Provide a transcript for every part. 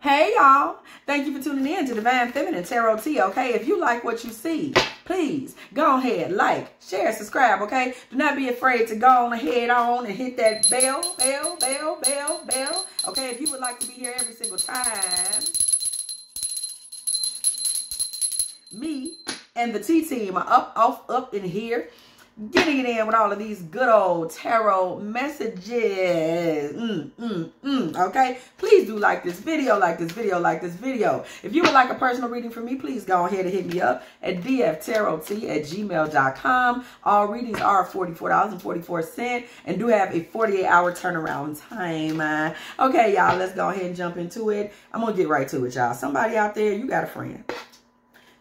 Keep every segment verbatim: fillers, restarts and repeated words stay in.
Hey y'all, thank you for tuning in to Divine Feminine Tarot Tea, okay? If you like what you see, please go ahead, like, share, subscribe, okay? Do not be afraid to go on ahead on and hit that bell, bell, bell, bell, bell, okay? If you would like to be here every single time, me and the Tea Team are up, off, up in here, getting it in with all of these good old tarot messages. Mm, mm, mm, okay? Please do like this video, like this video, like this video. If you would like a personal reading from me, please go ahead and hit me up at d f tarot tea at gmail dot com. All readings are forty-four dollars and forty-four cents and do have a forty-eight hour turnaround time. Uh, okay, y'all, let's go ahead and jump into it. I'm going to get right to it, y'all. Somebody out there, you got a friend.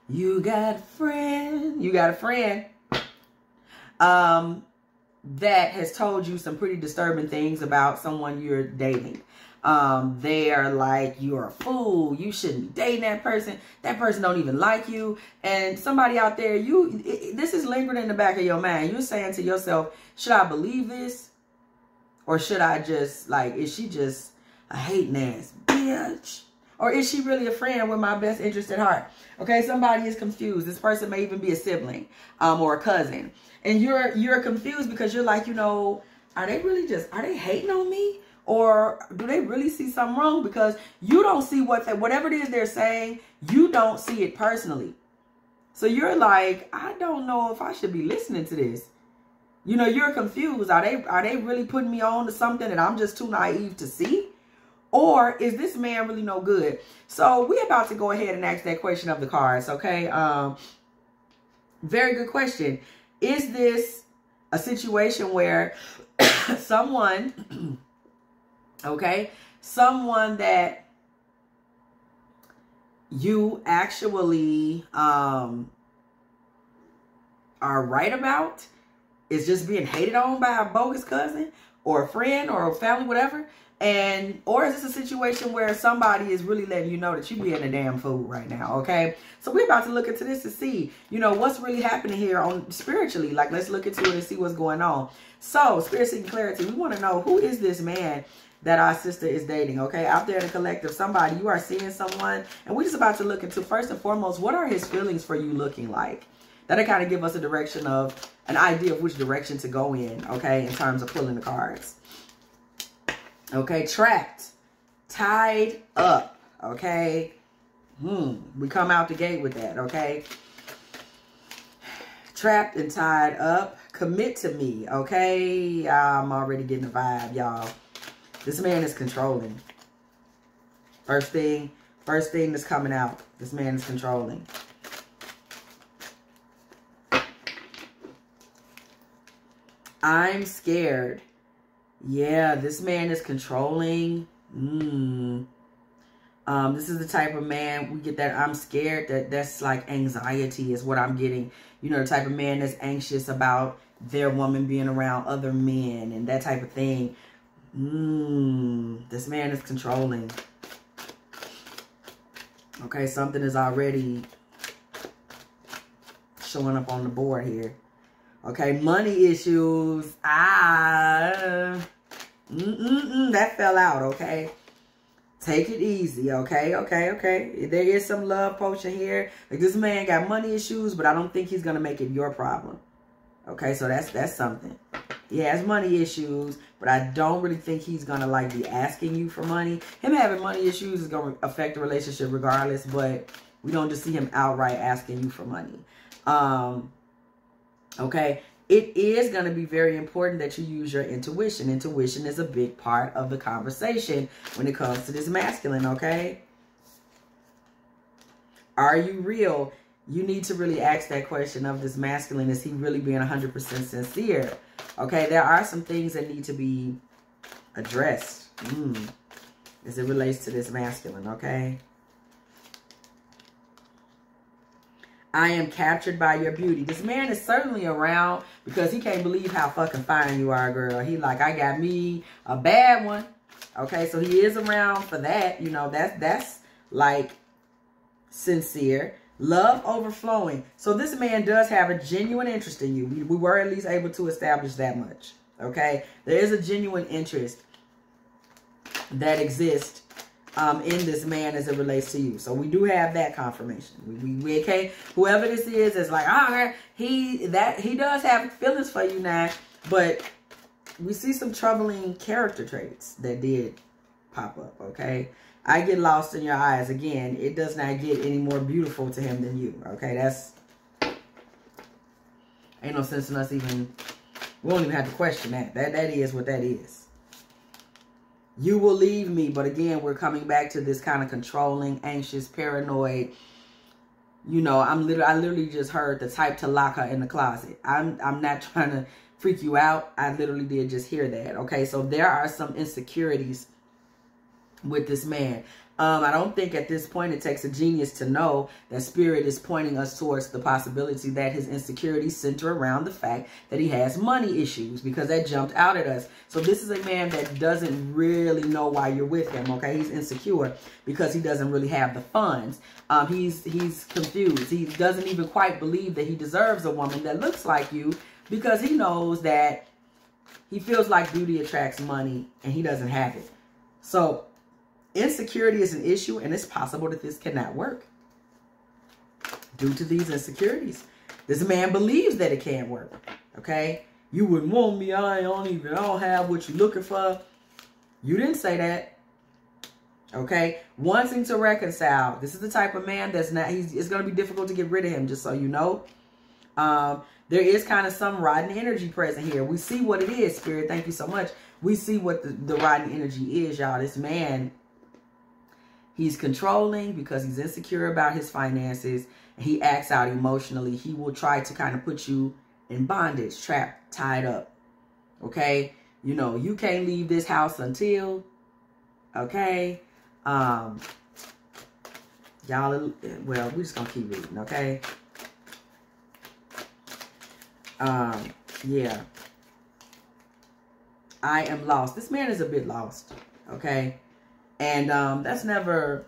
You got a friend. You got a friend. Um, that has told you some pretty disturbing things about someone you're dating. Um, they're like, you're a fool. You shouldn't be dating that person. That person don't even like you. And somebody out there, you, it, this is lingering in the back of your mind. You're saying to yourself, should I believe this? Or should I just, like, is she just a hating ass bitch? Or is she really a friend with my best interest at heart? Okay, somebody is confused. This person may even be a sibling um, or a cousin. And you're you're confused because you're like, you know, are they really just, are they hating on me? Or do they really see something wrong? Because you don't see what, they, whatever it is they're saying, you don't see it personally. So you're like, I don't know if I should be listening to this. You know, you're confused. Are they, are they really putting me on to something that I'm just too naive to see? Or is this man really no good? So we're about to go ahead and ask that question of the cards, okay? Um, very good question. Is this a situation where someone, okay, someone that you actually um, are right about is just being hated on by a bogus cousin or a friend or a family, whatever? And, or is this a situation where somebody is really letting you know that you're being a damn fool right now, okay? So we're about to look into this to see, you know, what's really happening here on spiritually. Like, let's look into it and see what's going on. So, Spirit Seeking Clarity, we want to know, who is this man that our sister is dating, okay? Out there in the collective, somebody, you are seeing someone, and we're just about to look into, first and foremost, what are his feelings for you looking like? That'll kind of give us a direction of, an idea of which direction to go in, okay, in terms of pulling the cards. Okay, trapped, tied up, okay? Hmm, we come out the gate with that, okay? Trapped and tied up, commit to me, okay? I'm already getting a vibe, y'all. This man is controlling. First thing, first thing that's coming out, this man is controlling. I'm scared. Yeah, this man is controlling. Mm. Um, this is the type of man, we get that I'm scared, that that's like anxiety is what I'm getting. You know, the type of man that's anxious about their woman being around other men and that type of thing. Mm. This man is controlling. Okay, something is already showing up on the board here. Okay, money issues. Ah, mm, mm, mm, that fell out, okay? Take it easy, okay? Okay, okay. There is some love potion here. Like, this man got money issues, but I don't think he's going to make it your problem. Okay, so that's that's something. He has money issues, but I don't really think he's going to, like, be asking you for money. Him having money issues is going to affect the relationship regardless, but we don't just see him outright asking you for money. Um... Okay, it is going to be very important that you use your intuition. Intuition is a big part of the conversation when it comes to this masculine, okay? Are you real? You need to really ask that question of this masculine. Is he really being one hundred percent sincere? Okay, there are some things that need to be addressed mm, as it relates to this masculine, okay? I am captured by your beauty. This man is certainly around because he can't believe how fucking fine you are, girl. He like, I got me a bad one. Okay, so he is around for that. You know, that's, that's like sincere. Love overflowing. So this man does have a genuine interest in you. We, we were at least able to establish that much. Okay, there is a genuine interest that exists um, in this man as it relates to you. So we do have that confirmation. We, we, we okay. Whoever this is is like, all right, he that he does have feelings for you now, but we see some troubling character traits that did pop up. Okay. I get lost in your eyes. Again, it does not get any more beautiful to him than you. Okay, that's... Ain't no sense in us even... We don't even have to question that. That, that is what that is. You will leave me. But again, we're coming back to this kind of controlling, anxious, paranoid. You know, I'm literally, I literally just heard the type to lock her in the closet. I'm, I'm not trying to freak you out. I literally did just hear that. Okay, so there are some insecurities with this man. Um, I don't think at this point it takes a genius to know that spirit is pointing us towards the possibility that his insecurities center around the fact that he has money issues, because that jumped out at us. So this is a man that doesn't really know why you're with him. Okay, he's insecure because he doesn't really have the funds. Um, he's he's confused. He doesn't even quite believe that he deserves a woman that looks like you, because he knows that he feels like beauty attracts money and he doesn't have it. So insecurity is an issue, and it's possible that this cannot work due to these insecurities. This man believes that it can work, okay? You wouldn't want me. I don't even, I don't have what you're looking for. You didn't say that, okay? Wanting to reconcile. This is the type of man that's not, he's, it's going to be difficult to get rid of him, just so you know. Um, there is kind of some rotten energy present here. We see what it is, Spirit. Thank you so much. We see what the, the rotten energy is, y'all. This man... He's controlling because he's insecure about his finances. He acts out emotionally. He will try to kind of put you in bondage, trapped, tied up. Okay? You know, you can't leave this house until, okay? Um, y'all, well, we're just going to keep reading, okay? Um, yeah. I am lost. This man is a bit lost, okay? And um, that's never,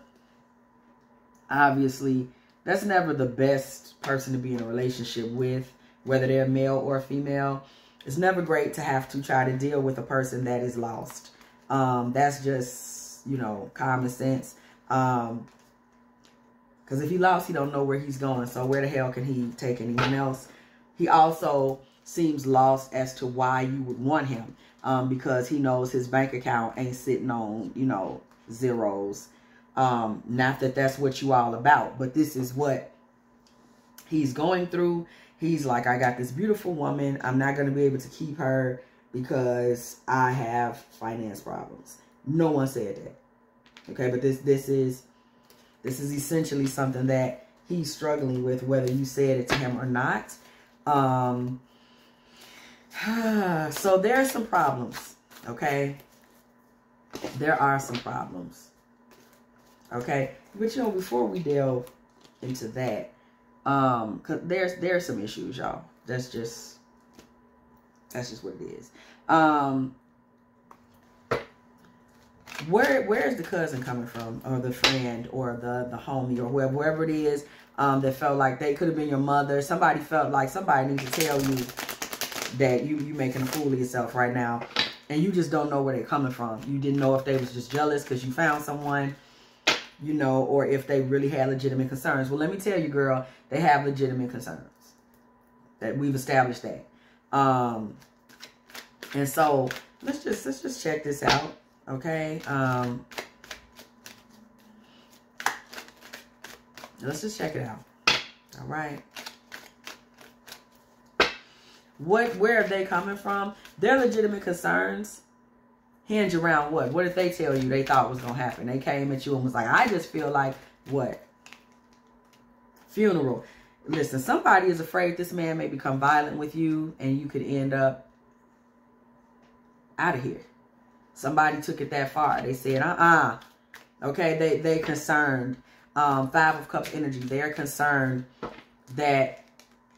obviously, that's never the best person to be in a relationship with, whether they're male or female. It's never great to have to try to deal with a person that is lost. Um, that's just, you know, common sense. Um, because if he lost, he don't know where he's going. So where the hell can he take anyone else? He also seems lost as to why you would want him, um, because he knows his bank account ain't sitting on, you know, zeros. Um, not that that's what you all about, but this is what he's going through. He's like, I got this beautiful woman. I'm not going to be able to keep her because I have finance problems. No one said that. Okay. But this, this is, this is essentially something that he's struggling with, whether you said it to him or not. Um, so there are some problems. Okay. There are some problems. Okay. But, you know, before we delve into that, um, cause there's, there's some issues, y'all. That's just, that's just what it is. Um, where, where is the cousin coming from, or the friend, or the, the homie, or whoever, wherever it is, um, that felt like they could have been your mother. Somebody felt like somebody needs to tell you that you, you making a fool of yourself right now. And you just don't know where they're coming from. You didn't know if they was just jealous because you found someone, you know, or if they really had legitimate concerns. Well, let me tell you, girl, they have legitimate concerns. That we've established that. Um, and so let's just let's just check this out, okay? Um, let's just check it out. All right. What, where are they coming from? Their legitimate concerns hinge around what? What did they tell you they thought was going to happen? They came at you and was like, I just feel like what? Funeral. Listen, somebody is afraid this man may become violent with you and you could end up out of here. Somebody took it that far. They said, uh-uh. Okay, they, they concerned. Um, Five of Cups energy. They're concerned that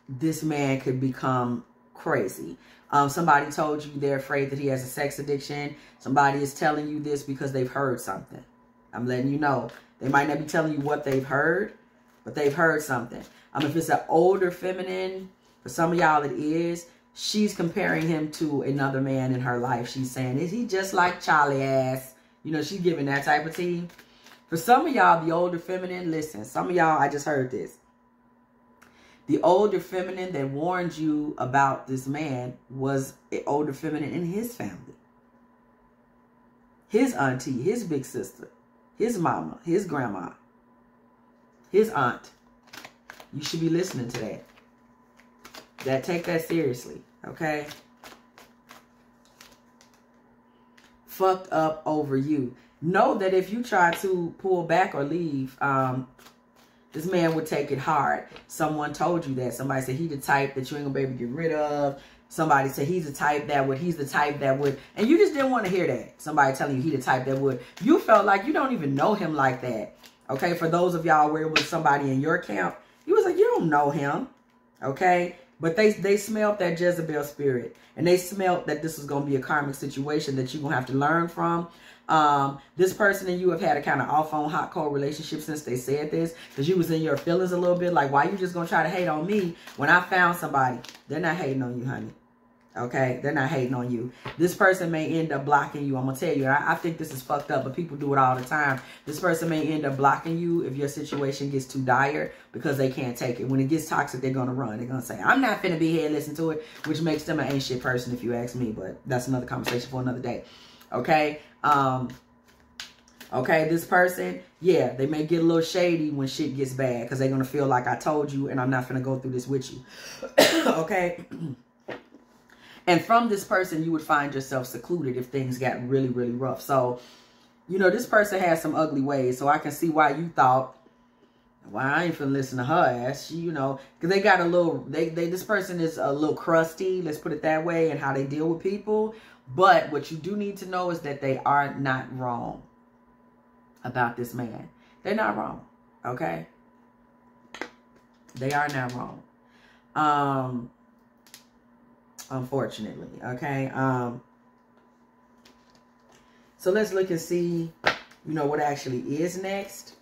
this man could become crazy. Um, somebody told you they're afraid that he has a sex addiction. Somebody is telling you this because they've heard something. I'm letting you know. They might not be telling you what they've heard, but they've heard something. Um, if it's an older feminine, for some of y'all it is, she's comparing him to another man in her life. She's saying, is he just like Charlie ass? You know, she's giving that type of tea. For some of y'all, the older feminine, listen, some of y'all, I just heard this. The older feminine that warned you about this man was an older feminine in his family. His auntie, his big sister, his mama, his grandma, his aunt. You should be listening to that. That take that seriously, okay? Fucked up over you. Know that if you try to pull back or leave, um, this man would take it hard. Someone told you that. Somebody said he the type that you ain't gonna be able to get rid of. Somebody said he's the type that would, he's the type that would. And you just didn't want to hear that. Somebody telling you he the type that would. You felt like you don't even know him like that. Okay, for those of y'all where it was somebody in your camp, you was like, you don't know him. Okay, but they, they smelled that Jezebel spirit. And they smelled that this was going to be a karmic situation that you're going to have to learn from. Um, this person and you have had a kind of off on hot cold relationship since they said this, because you was in your feelings a little bit. Like, why you just going to try to hate on me when I found somebody? They're not hating on you, honey. Okay, they're not hating on you. This person may end up blocking you. I'm going to tell you, I, I think this is fucked up, but people do it all the time. This person may end up blocking you if your situation gets too dire because they can't take it. When it gets toxic, they're going to run. They're going to say, I'm not finna be here and listen to it, which makes them an ain't shit person if you ask me, but that's another conversation for another day. Okay, um, okay, this person, yeah, they may get a little shady when shit gets bad because they're going to feel like I told you and I'm not finna go through this with you. Okay. And from this person, you would find yourself secluded if things got really, really rough. So, you know, this person has some ugly ways. So I can see why you thought, well, I ain't finna listen to her ass. She, you know, because they got a little, they, they, this person is a little crusty, let's put it that way, and how they deal with people. But what you do need to know is that they are not wrong about this man. They're not wrong, okay? They are not wrong. Um... Unfortunately, okay. Um, so let's look and see, you know, what actually is next,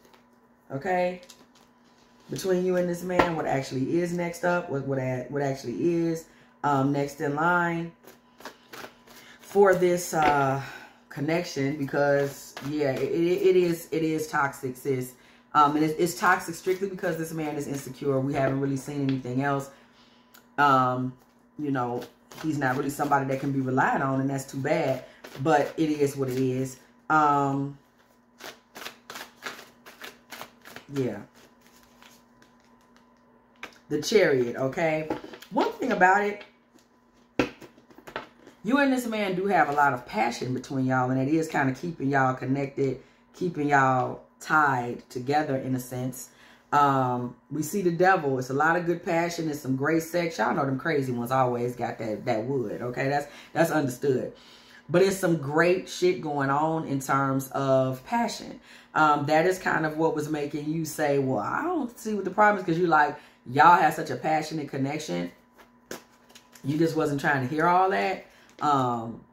okay? Between you and this man, what actually is next up? What what what actually is um, next in line for this uh, connection? Because yeah, it, it is it is toxic, sis, um, and it's, it's toxic strictly because this man is insecure. We haven't really seen anything else. Um, you know. He's not really somebody that can be relied on, and that's too bad, but it is what it is. Um, yeah. The Chariot, okay? One thing about it, you and this man do have a lot of passion between y'all, and it is kind of keeping y'all connected, keeping y'all tied together in a sense. Um, we see the devil. It's a lot of good passion. It's some great sex. Y'all know them crazy ones always got that, that wood. Okay. That's, that's understood, but it's some great shit going on in terms of passion. Um, that is kind of what was making you say, well, I don't see what the problem is. Cause you like, y'all have such a passionate connection. You just wasn't trying to hear all that. Um,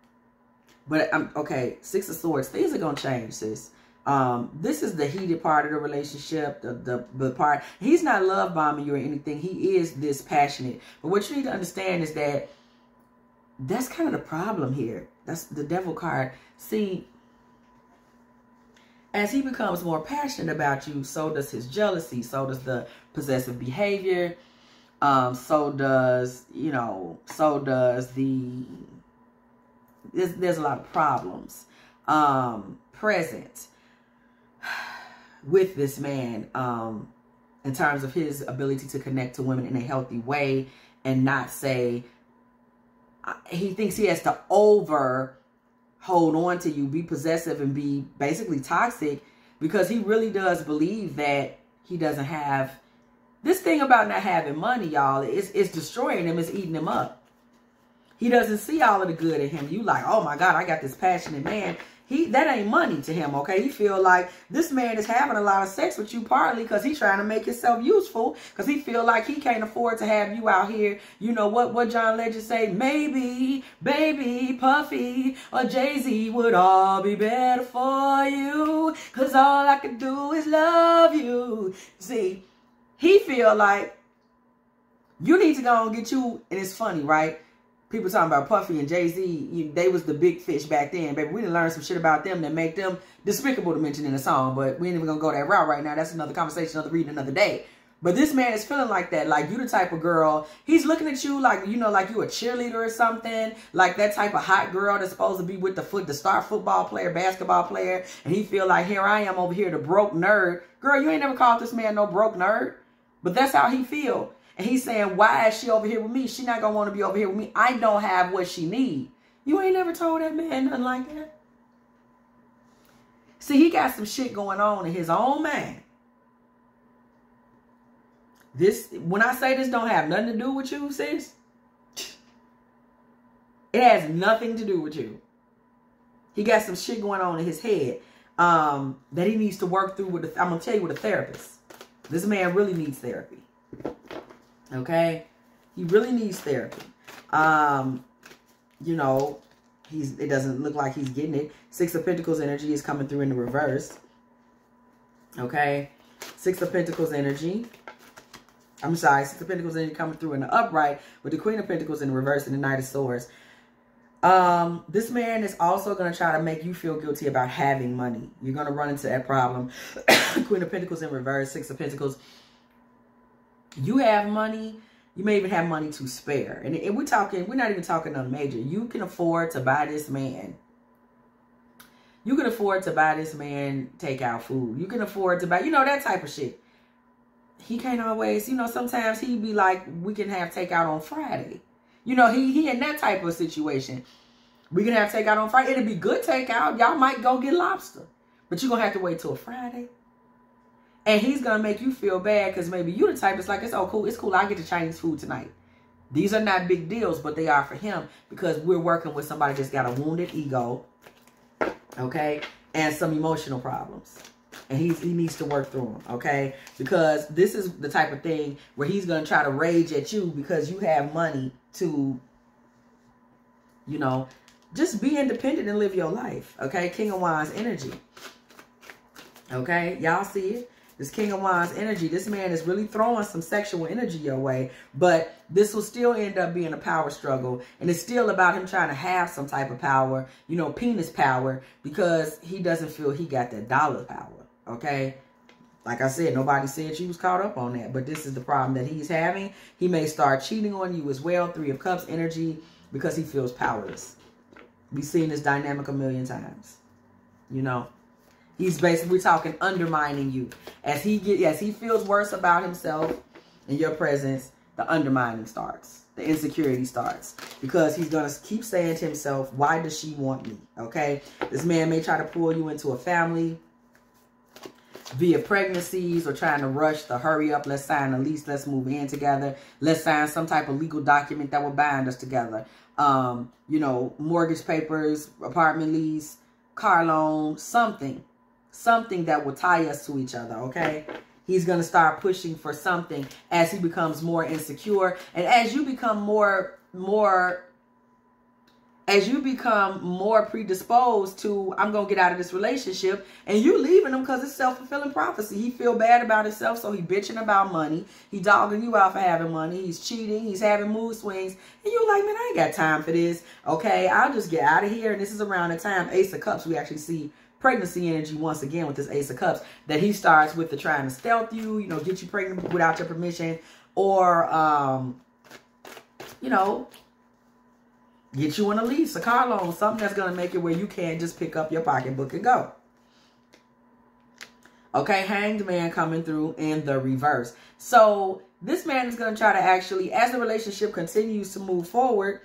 but I'm okay. Six of Swords. Things are going to change, sis. Um, this is the heated part of the relationship, the, the, the part. He's not love bombing you or anything. He is this passionate. But what you need to understand is that that's kind of the problem here. That's the devil card. See, as he becomes more passionate about you, so does his jealousy. So does the possessive behavior. Um, so does, you know, so does the, there's, there's a lot of problems, um, present with this man, um, in terms of his ability to connect to women in a healthy way and not say, he thinks he has to over hold on to you, be possessive and be basically toxic because he really does believe that he doesn't have this thing about not having money, y'all. It's, it's destroying him. It's eating him up. He doesn't see all of the good in him. You like, oh my God, I got this passionate man. He, that ain't money to him, okay? He feel like this man is having a lot of sex with you partly because he's trying to make himself useful because he feel like he can't afford to have you out here. You know what, what John Legend say? Maybe, baby, Puffy or Jay-Z would all be better for you because all I could do is love you. See, he feel like you need to go and get you, and it's funny, right? people talking about Puffy and Jay-Z, they was the big fish back then. Baby, we done learned some shit about them that make them despicable to mention in a song, but we ain't even gonna go that route right now. That's another conversation, another reading, another day. But this man is feeling like that, like you the type of girl, he's looking at you like, you know, like you a cheerleader or something, like that type of hot girl that's supposed to be with the foot, the star football player, basketball player, and he feel like, here I am over here, the broke nerd. Girl, you ain't never called this man no broke nerd, but that's how he feel. And he's saying, why is she over here with me? She not going to want to be over here with me. I don't have what she need. You ain't never told that man nothing like that. See, he got some shit going on in his own mind. This, when I say this, don't have nothing to do with you, sis. It has nothing to do with you. He got some shit going on in his head um, that he needs to work through. With. A, I'm going to tell you, with a therapist. This man really needs therapy. Okay? He really needs therapy. Um, you know, he's. It doesn't look like he's getting it. Six of Pentacles energy is coming through in the reverse. Okay? Six of Pentacles energy. I'm sorry, Six of Pentacles energy coming through in the upright with the Queen of Pentacles in the reverse and the Knight of Swords. Um, this man is also going to try to make you feel guilty about having money. You're going to run into that problem. Queen of Pentacles in reverse, Six of Pentacles. You have money. You may even have money to spare. And, and we're talking, we're not even talking nothing major. You can afford to buy this man. You can afford to buy this man takeout food. You can afford to buy, you know, that type of shit. He can't always, you know, sometimes he be like, we can have takeout on Friday. You know, he, he in that type of situation. We can have takeout on Friday. It'll be good takeout. Y'all might go get lobster. But you're going to have to wait till Friday. And he's going to make you feel bad because maybe you the type that's like, it's oh, cool. It's cool. I get the Chinese food tonight. These are not big deals, but they are for him because we're working with somebody that's got a wounded ego, okay, and some emotional problems. And he's, he needs to work through them, okay, because this is the type of thing where he's going to try to rage at you because you have money to, you know, just be independent and live your life, okay, King of Wands energy, okay, y'all see it? This King of Wands energy, this man is really throwing some sexual energy your way, but this will still end up being a power struggle. And it's still about him trying to have some type of power, you know, penis power, because he doesn't feel he got that dollar power, okay? Like I said, nobody said she was caught up on that, but this is the problem that he's having. He may start cheating on you as well, Three of Cups energy, because he feels powerless. We've seen this dynamic a million times, you know? He's basically talking undermining you. As he get, as he feels worse about himself in your presence, the undermining starts. The insecurity starts. Because he's going to keep saying to himself, why does she want me? Okay? This man may try to pull you into a family via pregnancies or trying to rush the hurry up. Let's sign a lease. Let's move in together. Let's sign some type of legal document that will bind us together. Um, you know, mortgage papers, apartment lease, car loan, something. Something that will tie us to each other, okay? He's going to start pushing for something as he becomes more insecure. And as you become more, more, as you become more predisposed to, I'm going to get out of this relationship, and you leaving him because it's self-fulfilling prophecy. He feel bad about himself, so he bitching about money. He dogging you out for having money. He's cheating. He's having mood swings. And you're like, man, I ain't got time for this. Okay, I'll just get out of here. And this is around the time, Ace of Cups, we actually see pregnancy energy once again with this Ace of Cups, that he starts with the trying to stealth you, you know, get you pregnant without your permission, or, um, you know, get you on a lease, a car loan, something that's going to make it where you can't just pick up your pocketbook and go. Okay, Hanged Man coming through in the reverse. So this man is going to try to actually, as the relationship continues to move forward,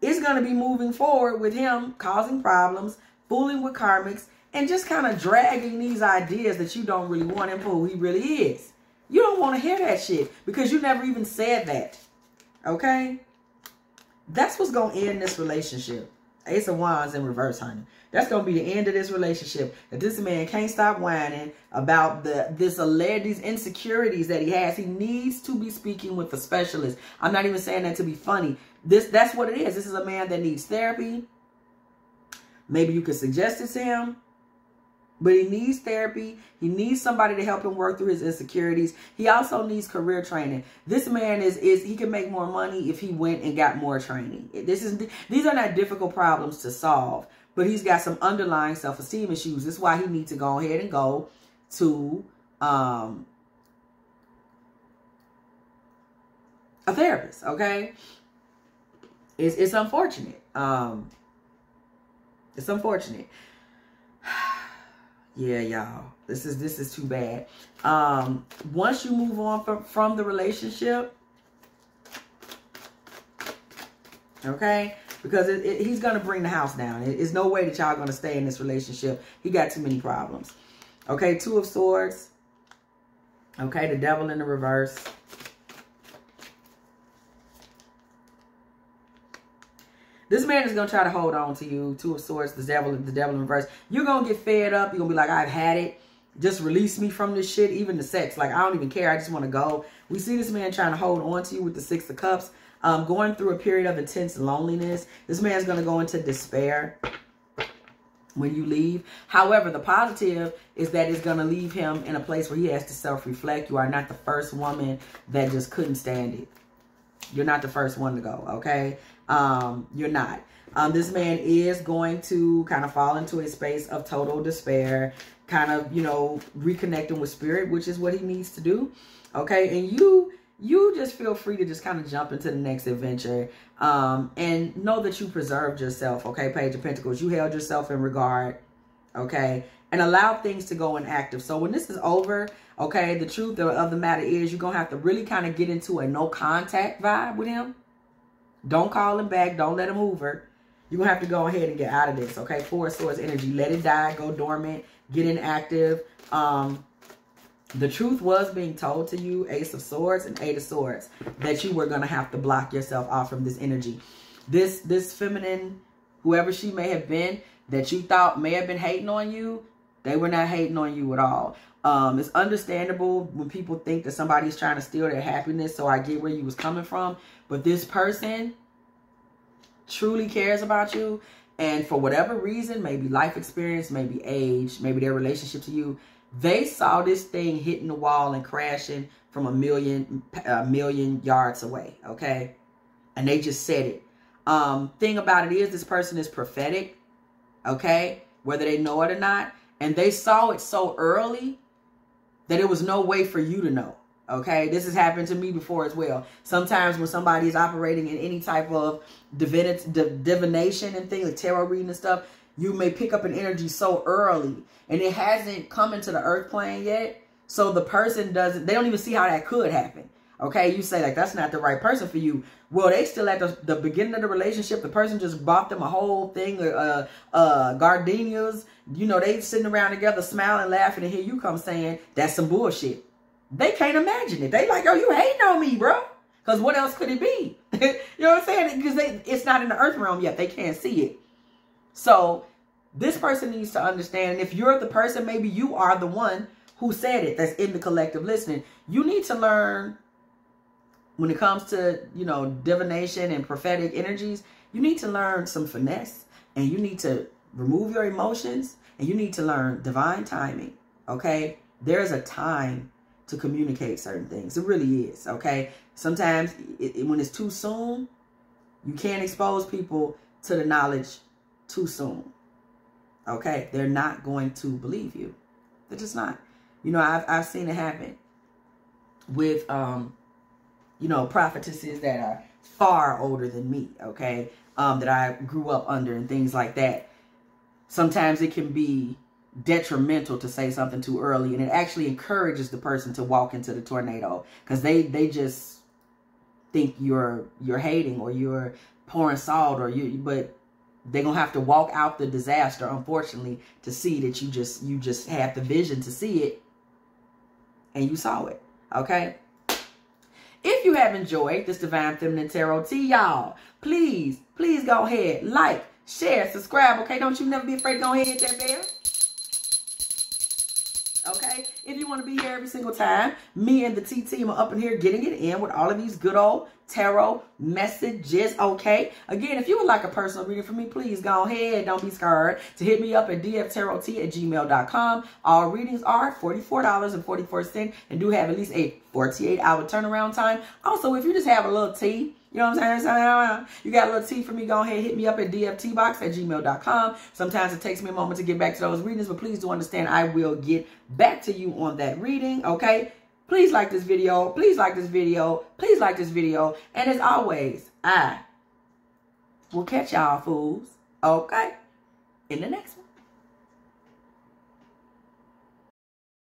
it's going to be moving forward with him causing problems, fooling with karmics, and just kind of dragging these ideas that you don't really want him for who he really is. You don't want to hear that shit because you never even said that. Okay? That's what's going to end this relationship. Ace of Wands in reverse, honey. That's going to be the end of this relationship. That this man can't stop whining about the this alleged these insecurities that he has. He needs to be speaking with a specialist. I'm not even saying that to be funny. This That's what it is. This is a man that needs therapy. Maybe you could suggest it to him. But he needs therapy. He needs somebody to help him work through his insecurities. He also needs career training. This man is, is he can make more money if he went and got more training. This is, these are not difficult problems to solve, but he's got some underlying self-esteem issues. That's why he needs to go ahead and go to um, a therapist, okay? It's, it's unfortunate. Um, it's unfortunate. Yeah, y'all, this is, this is too bad. Um, once you move on from, from the relationship, okay, because it, it, he's going to bring the house down. It, it's no way that y'all going to stay in this relationship. He got too many problems. Okay, Two of Swords. Okay, the Devil in the reverse. This man is going to try to hold on to you. Two of Swords, the devil, the devil in reverse. You're going to get fed up. You're going to be like, I've had it. Just release me from this shit, even the sex. Like, I don't even care. I just want to go. We see this man trying to hold on to you with the Six of Cups. Um, going through a period of intense loneliness. This man's going to go into despair when you leave. However, the positive is that it's going to leave him in a place where he has to self-reflect. You are not the first woman that just couldn't stand it. You're not the first one to go, okay? Um, you're not. Um, this man is going to kind of fall into a space of total despair, kind of, you know, reconnecting with spirit, which is what he needs to do, okay? And you, you just feel free to just kind of jump into the next adventure, um, and know that you preserved yourself, okay? Page of Pentacles, you held yourself in regard, okay? And allow things to go inactive. So when this is over, okay, the truth of the matter is you're going to have to really kind of get into a no contact vibe with him. Don't call him back. Don't let him hoover. You're going to have to go ahead and get out of this, okay? Four of Swords energy. Let it die. Go dormant. Get inactive. Um, the truth was being told to you, Ace of Swords and Eight of Swords, that you were going to have to block yourself off from this energy. This, this feminine, whoever she may have been, that you thought may have been hating on you, they were not hating on you at all. Um, it's understandable when people think that somebody's trying to steal their happiness. So I get where you was coming from. But this person truly cares about you. And for whatever reason, maybe life experience, maybe age, maybe their relationship to you, they saw this thing hitting the wall and crashing from a million, a million yards away. Okay. And they just said it. Um, thing about it is this person is prophetic. Okay. Whether they know it or not. And they saw it so early that it was no way for you to know, okay? This has happened to me before as well. Sometimes when somebody is operating in any type of divin div divination and things, like tarot reading and stuff, you may pick up an energy so early and it hasn't come into the earth plane yet. So the person doesn't, they don't even see how that could happen, okay? You say like, that's not the right person for you. Well, they still at the, the beginning of the relationship. The person just bought them a whole thing, uh, uh, gardenias. You know, they sitting around together, smiling, laughing, and here you come saying, that's some bullshit. They can't imagine it. They like, oh, you hating on me, bro. Because what else could it be? You know what I'm saying? Because it's not in the earth realm yet. They can't see it. So this person needs to understand, and if you're the person, maybe you are the one who said it, that's in the collective listening. You need to learn... When it comes to, you know, divination and prophetic energies, you need to learn some finesse and you need to remove your emotions and you need to learn divine timing, okay? There is a time to communicate certain things. It really is, okay? Sometimes it, it, when it's too soon, you can't expose people to the knowledge too soon, okay? They're not going to believe you. They're just not. You know, I've, I've seen it happen with... um. you know, prophetesses that are far older than me, okay, um, that I grew up under and things like that. Sometimes it can be detrimental to say something too early, and it actually encourages the person to walk into the tornado because they, they just think you're, you're hating or you're pouring salt or you, but they're going to have to walk out the disaster, unfortunately, to see that you just, you just had the vision to see it and you saw it, okay? If you have enjoyed this Divine Feminine Tarot Tea, y'all, please, please go ahead, like, share, subscribe, okay? Don't you never be afraid to go ahead and hit that bell. okay? If you want to be here every single time, me and the T team are up in here getting it in with all of these good old tarot messages, okay? Again, if you would like a personal reading from me, please go ahead. Don't be scared to hit me up at d f tarot tea at gmail dot com. All readings are forty-four dollars and forty-four cents and do have at least a forty-eight hour turnaround time. Also, if you just have a little tea, you know what I'm saying? You got a little tea for me, go ahead and hit me up at d f t box at gmail dot com. Sometimes it takes me a moment to get back to those readings, but please do understand I will get back to you on that reading, okay? Please like this video. Please like this video. Please like this video. And as always, I will catch y'all fools, okay, in the next one.